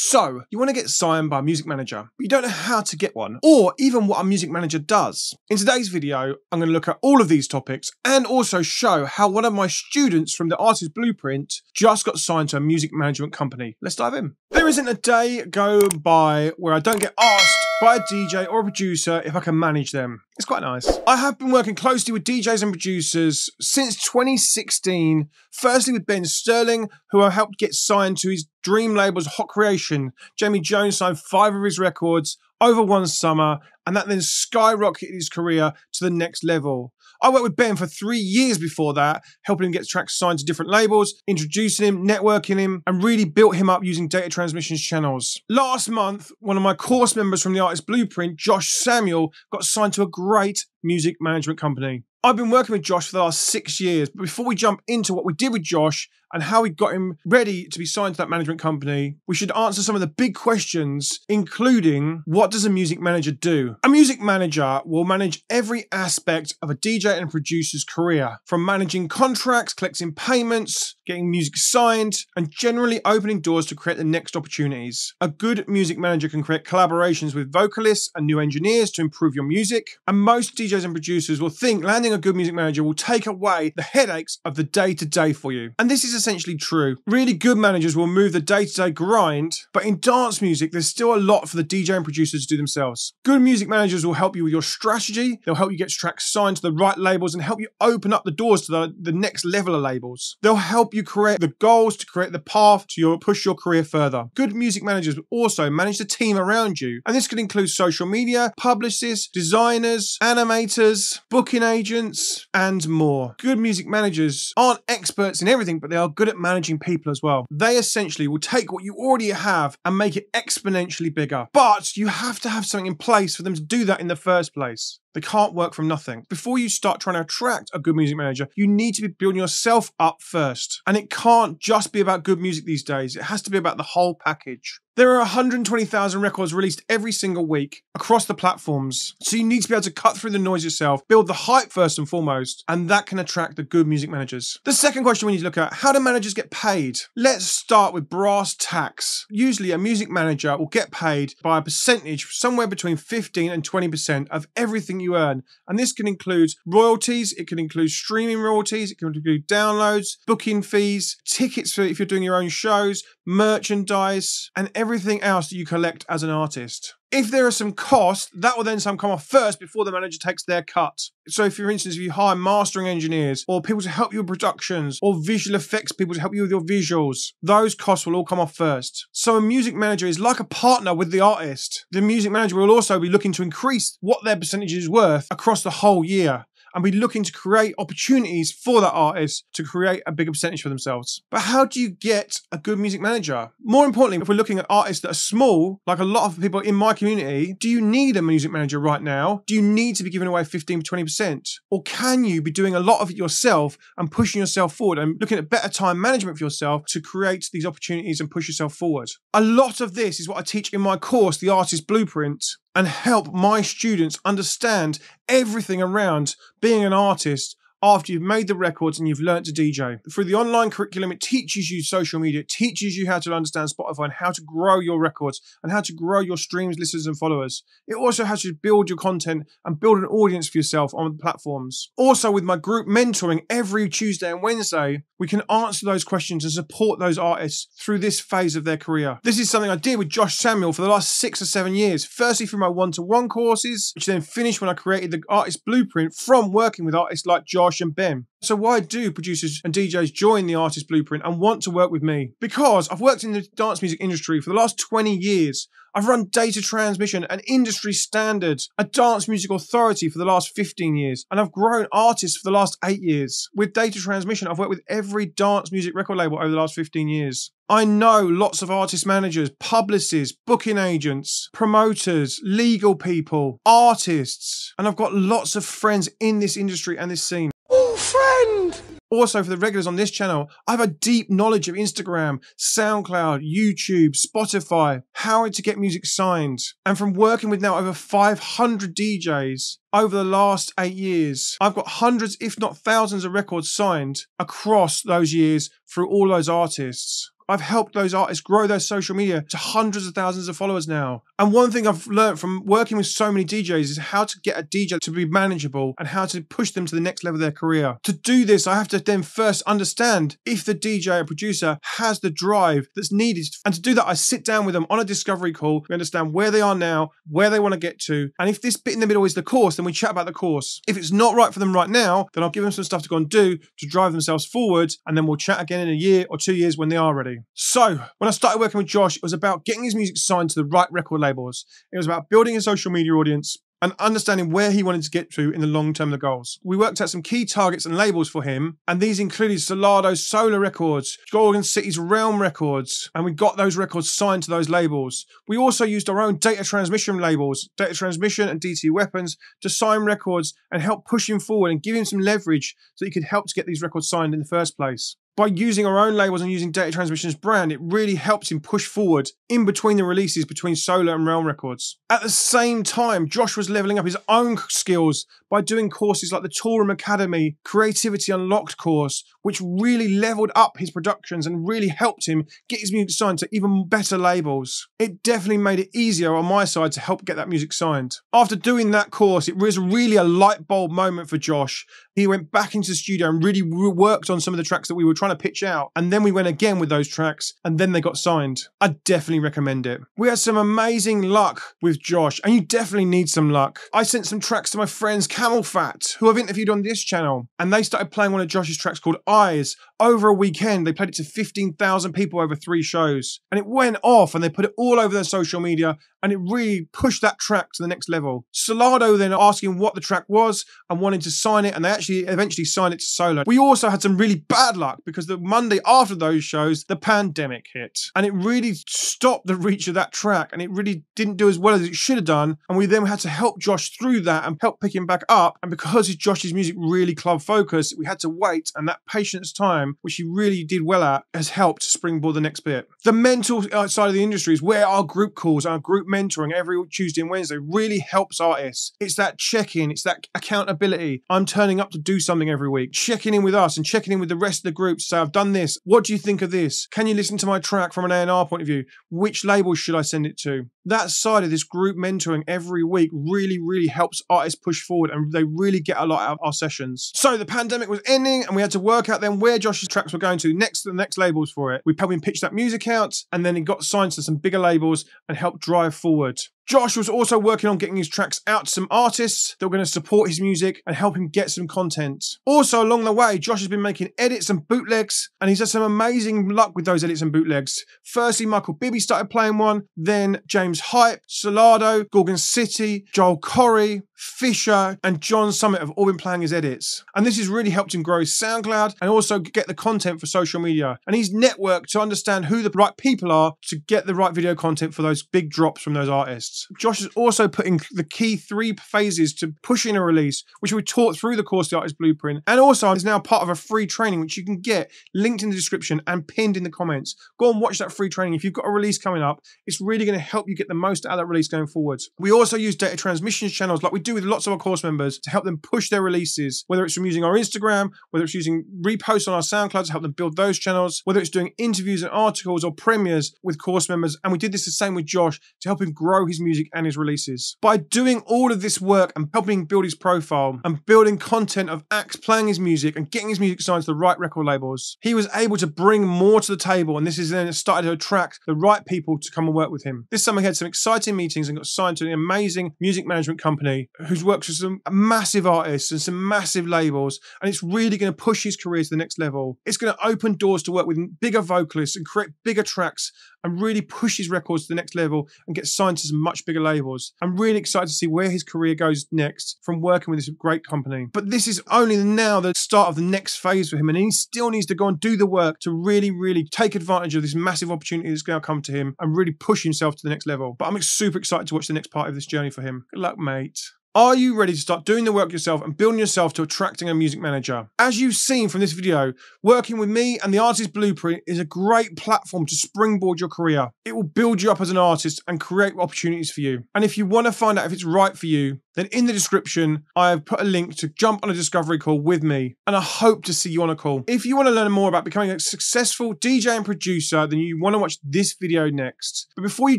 So you want to get signed by a music manager, but you don't know how to get one or even what a music manager does. In today's video, I'm going to look at all of these topics and also show how one of my students from the Artist Blueprint just got signed to a music management company. Let's dive in. There isn't a day go by where I don't get asked by a DJ or a producer if I can manage them. It's quite nice. I have been working closely with DJs and producers since 2016, firstly with Ben Sterling, who I helped get signed to his dream labels Hot Creation. Jamie Jones signed 5 of his records over one summer, and that then skyrocketed his career to the next level. I worked with Ben for 3 years before that, helping him get tracks signed to different labels, introducing him, networking him, and really built him up using Data Transmission's channels. Last month, one of my course members from the Artist Blueprint, Josh Samuel, got signed to a great music management company. I've been working with Josh for the last 6 years, but before we jump into what we did with Josh and how we got him ready to be signed to that management company, we should answer some of the big questions, including what does a music manager do? A music manager will manage every aspect of a DJ and producer's career, from managing contracts, collecting payments, getting music signed, and generally opening doors to create the next opportunities. A good music manager can create collaborations with vocalists and new engineers to improve your music, and most DJs and producers will think landing a good music manager will take away the headaches of the day-to-day for you. And this is essentially true. Really good managers will move the day-to-day grind, but in dance music, there's still a lot for the DJ and producers to do themselves. Good music managers will help you with your strategy, they'll help you get tracks signed to the right labels and help you open up the doors to the next level of labels. They'll help you create the goals to create the path to push your career further. Good music managers will also manage the team around you, and this could include social media, publicists, designers, animators, booking agents, and more. Good music managers aren't experts in everything, but they are good at managing people as well. They essentially will take what you already have and make it exponentially bigger. But you have to have something in place for them to do that in the first place. They can't work from nothing. Before you start trying to attract a good music manager, you need to be building yourself up first. And it can't just be about good music these days. It has to be about the whole package. There are 120,000 records released every single week across the platforms. So you need to be able to cut through the noise yourself, build the hype first and foremost, and that can attract the good music managers. The second question we need to look at, how do managers get paid? Let's start with brass tacks. Usually a music manager will get paid by a percentage somewhere between 15 and 20% of everything you earn. And this can include royalties, it can include streaming royalties, it can include downloads, booking fees, tickets for if you're doing your own shows, merchandise, and everything else that you collect as an artist. If there are some costs, that will then come off first before the manager takes their cut. So if, for instance, if you hire mastering engineers or people to help you with productions or visual effects people to help you with your visuals, those costs will all come off first. So a music manager is like a partner with the artist. The music manager will also be looking to increase what their percentage is worth across the whole year, and be looking to create opportunities for that artist to create a bigger percentage for themselves. But how do you get a good music manager? More importantly, if we're looking at artists that are small, like a lot of people in my community, do you need a music manager right now? Do you need to be giving away 15 to 20%? Or can you be doing a lot of it yourself and pushing yourself forward and looking at better time management for yourself to create these opportunities and push yourself forward? A lot of this is what I teach in my course, The Artist Blueprint, and help my students understand everything around being an artist after you've made the records and you've learned to DJ. Through the online curriculum, it teaches you social media, it teaches you how to understand Spotify and how to grow your records and how to grow your streams, listeners and followers. It also has you build your content and build an audience for yourself on the platforms. Also with my group mentoring every Tuesday and Wednesday, we can answer those questions and support those artists through this phase of their career. This is something I did with Josh Samuel for the last 6 or 7 years, firstly through my one-to-one courses, which then finished when I created the Artist Blueprint from working with artists like Josh and Ben. So why do producers and DJs join the Artist Blueprint and want to work with me? Because I've worked in the dance music industry for the last 20 years. I've run Data Transmission, an industry standard, a dance music authority for the last 15 years, and I've grown artists for the last 8 years. With Data Transmission, I've worked with every dance music record label over the last 15 years. I know lots of artist managers, publicists, booking agents, promoters, legal people, artists, and I've got lots of friends in this industry and this scene. Friend. Also, for the regulars on this channel, I have a deep knowledge of Instagram, SoundCloud, YouTube, Spotify, how to get music signed. And from working with now over 500 DJs over the last 8 years, I've got hundreds, if not thousands, of records signed across those years through all those artists. I've helped those artists grow their social media to hundreds of thousands of followers now. And one thing I've learned from working with so many DJs is how to get a DJ to be manageable and how to push them to the next level of their career. To do this, I have to then first understand if the DJ or producer has the drive that's needed. And to do that, I sit down with them on a discovery call. We understand where they are now, where they want to get to. And if this bit in the middle is the course, then we chat about the course. If it's not right for them right now, then I'll give them some stuff to go and do to drive themselves forward. And then we'll chat again in a year or 2 years when they are ready. So when I started working with Josh, it was about getting his music signed to the right record labels. It was about building a social media audience and understanding where he wanted to get to in the long term, the goals. We worked out some key targets and labels for him, and these included Solardo, Sola Records, Gorgon City's Realm Records, and we got those records signed to those labels. We also used our own Data Transmission labels, Data Transmission and DT Weapons, to sign records and help push him forward and give him some leverage so he could help to get these records signed in the first place. By using our own labels and using Data Transmission's brand, it really helps him push forward in between the releases between Solar and Realm Records. At the same time, Josh was leveling up his own skills by doing courses like the Toolroom Academy Creativity Unlocked course, which really leveled up his productions and really helped him get his music signed to even better labels. It definitely made it easier on my side to help get that music signed. After doing that course, it was really a light bulb moment for Josh. He went back into the studio and really worked on some of the tracks that we were trying to pitch out, and then we went again with those tracks, and then they got signed. I definitely recommend it. We had some amazing luck with Josh, and you definitely need some luck. I sent some tracks to my friends Camel Fat, who I've interviewed on this channel, and they started playing one of Josh's tracks called Eyes. Over a weekend, they played it to 15,000 people over 3 shows, and it went off, and they put it all over their social media, and it really pushed that track to the next level. Solardo then asking what the track was and wanted to sign it, and they actually eventually signed it to Solo. We also had some really bad luck because the Monday after those shows, the pandemic hit, and it really stopped the reach of that track, and it really didn't do as well as it should have done, and we then had to help Josh through that and help pick him back up. And because Josh's music really club focused, we had to wait, and that patience time, which he really did well at, has helped springboard the next bit. The mental side of the industry is where our group calls, our group mentoring every Tuesday and Wednesday really helps artists. It's that check-in, it's that accountability. I'm turning up to do something every week, checking in with us and checking in with the rest of the group. So I've done this. What do you think of this? Can you listen to my track from an A&R point of view? Which label should I send it to? That side of this group mentoring every week really, really helps artists push forward, and they really get a lot out of our sessions. So the pandemic was ending, and we had to work out then where Josh's tracks were going to the next labels for it. We helped him pitch that music out, and then he got signed to some bigger labels and helped drive forward. Josh was also working on getting his tracks out to some artists that were going to support his music and help him get some content. Also along the way, Josh has been making edits and bootlegs, and he's had some amazing luck with those edits and bootlegs. Firstly, Michael Bibi started playing one, then James Hype, Solardo, Gorgon City, Joel Corry, Fisher and John Summit have all been playing his edits. And this has really helped him grow his SoundCloud and also get the content for social media. And he's networked to understand who the right people are to get the right video content for those big drops from those artists. Josh has also put in the key 3 phases to pushing a release, which we taught through the course, The Artist Blueprint, and also is now part of a free training, which you can get linked in the description and pinned in the comments. Go and watch that free training. If you've got a release coming up, it's really going to help you get the most out of that release going forwards. We also use Data Transmissions channels like we do with lots of our course members to help them push their releases, whether it's from using our Instagram, whether it's using reposts on our SoundCloud to help them build those channels, whether it's doing interviews and articles or premieres with course members. And we did this the same with Josh to help him grow his music and his releases. By doing all of this work and helping build his profile and building content of acts playing his music and getting his music signed to the right record labels, he was able to bring more to the table, and this is then started to attract the right people to come and work with him. This summer he had some exciting meetings and got signed to an amazing music management company who's worked with some massive artists and some massive labels, and it's really going to push his career to the next level. It's going to open doors to work with bigger vocalists and create bigger tracks and really push his records to the next level and get signed to some much bigger labels. I'm really excited to see where his career goes next from working with this great company. But this is only now the start of the next phase for him, and he still needs to go and do the work to really, really take advantage of this massive opportunity that's going to come to him and really push himself to the next level. But I'm super excited to watch the next part of this journey for him. Good luck, mate. Are you ready to start doing the work yourself and building yourself to attracting a music manager? As you've seen from this video, working with me and the Artist Blueprint is a great platform to springboard your career. It will build you up as an artist and create opportunities for you. And if you want to find out if it's right for you, then in the description, I have put a link to jump on a discovery call with me, and I hope to see you on a call. If you want to learn more about becoming a successful DJ and producer, then you want to watch this video next. But before you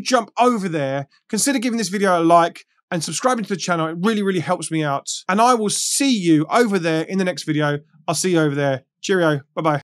jump over there, consider giving this video a like, and subscribing to the channel. It really, really helps me out. And I will see you over there in the next video. I'll see you over there. Cheerio. Bye-bye.